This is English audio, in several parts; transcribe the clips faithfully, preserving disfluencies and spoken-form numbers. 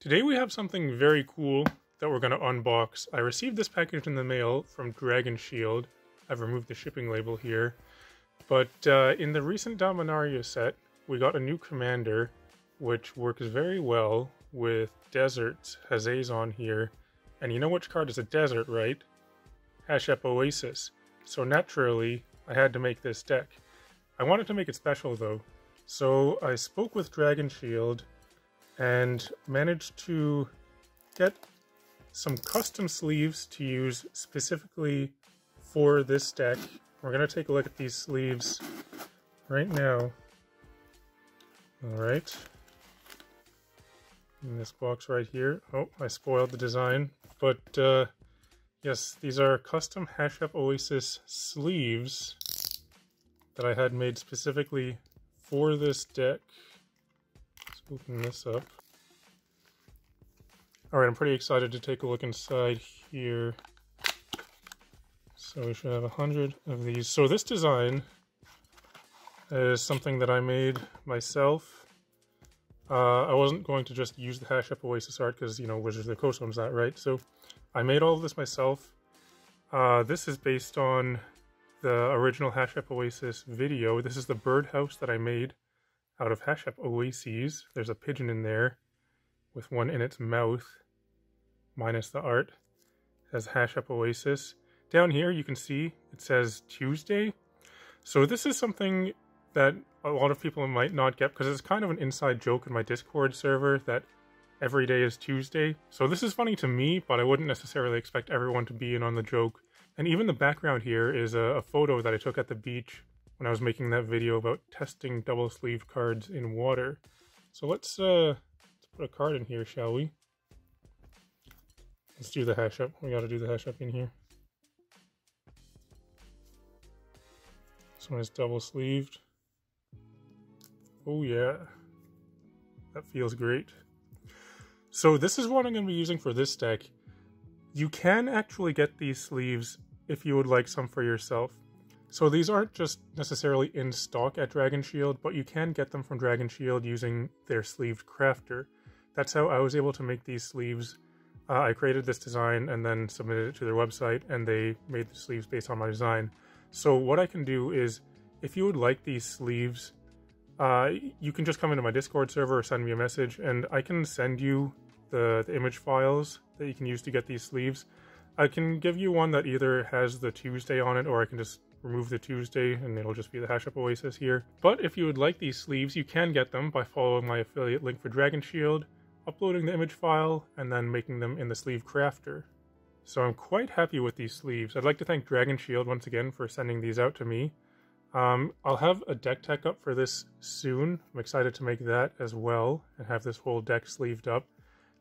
Today we have something very cool that we're going to unbox. I received this package in the mail from Dragon Shield. I've removed the shipping label here. But uh, in the recent Dominaria set, we got a new commander, which works very well with deserts, Hazezon here. And you know which card is a desert, right? Hashep Oasis. So naturally, I had to make this deck. I wanted to make it special though. So I spoke with Dragon Shield and managed to get some custom sleeves to use specifically for this deck. We're going to take a look at these sleeves right now. Alright. In this box right here. Oh, I spoiled the design. But, uh, yes, these are custom Hashep Oasis sleeves that I had made specifically for this deck. Let's open this up. Alright, I'm pretty excited to take a look inside here. So we should have a hundred of these. So this design is something that I made myself. Uh, I wasn't going to just use the Hashep Oasis art because, you know, Wizards of the Coast owns that, right? So I made all of this myself. Uh, this is based on the original Hashep Oasis video. This is the birdhouse that I made out of Hashep Oases. There's a pigeon in there with one in its mouth, minus the art. It has Hashep Oasis. Down here, you can see it says Tuesday. So this is something that a lot of people might not get because it's kind of an inside joke in my Discord server that every day is Tuesday. So this is funny to me, but I wouldn't necessarily expect everyone to be in on the joke. And even the background here is a, a photo that I took at the beach when I was making that video about testing double sleeve cards in water. So let's, uh, let's put a card in here, shall we? Let's do the hash up. We gotta do the hash up in here. This one is double sleeved. Oh yeah, that feels great. So this is what I'm going to be using for this deck. You can actually get these sleeves if you would like some for yourself. So these aren't just necessarily in stock at Dragon Shield, but you can get them from Dragon Shield using their Sleeve Crafter. That's how I was able to make these sleeves. Uh, I created this design and then submitted it to their website, and they made the sleeves based on my design. So what I can do is, if you would like these sleeves, uh, you can just come into my Discord server or send me a message, and I can send you the, the image files that you can use to get these sleeves. I can give you one that either has the Tuesday on it, or I can just remove the Tuesday and it'll just be the Hashep Oasis here. But if you would like these sleeves, you can get them by following my affiliate link for Dragon Shield, uploading the image file, and then making them in the Sleeve Crafter. So I'm quite happy with these sleeves. I'd like to thank Dragon Shield once again for sending these out to me. Um, I'll have a deck tech up for this soon. I'm excited to make that as well and have this whole deck sleeved up.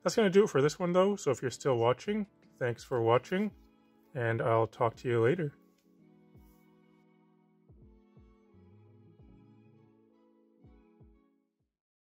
That's going to do it for this one though, so if you're still watching, thanks for watching, and I'll talk to you later.